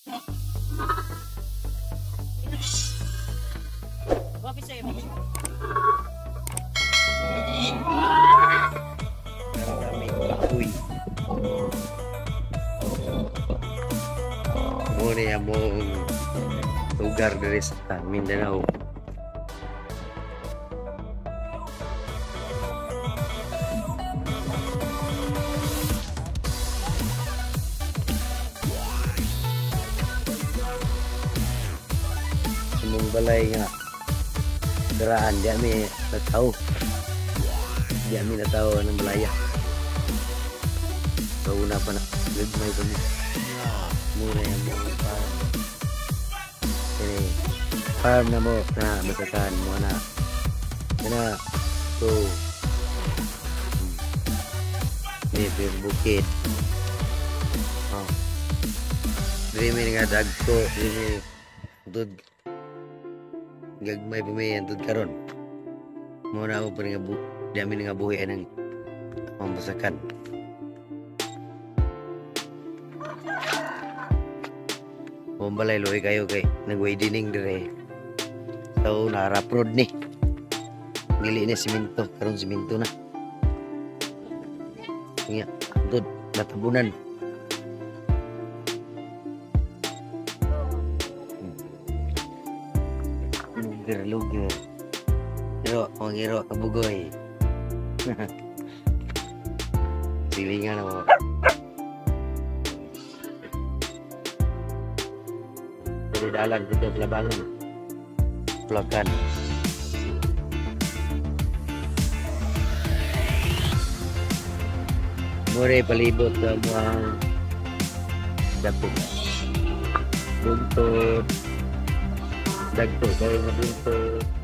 Muna yung lugar dito sa Mindanao. Sumong balay nga daraan, di kami nataw ng balaya. So una pa na may balay. Muna yung mga farm. Kaya, farm na mo na masakaan mo na. Kaya, so, may bukit. Oh. Dreaming nga dagto, dreaming dud. Gagmay pumiyan dud karon. Muna mo pa nga dami nga buhay ng pambasakan. Balay loy kayo kay nagwaidining dire. So narap road ni. Dili ni semento, karon semento na. Iya, good natabunan. Gerluge. Pero ongiro kabugoy. Silingan mo. Dalan kita pelabangan pelakan murai palibot na mga dapit buntot dagto kayo na buntot.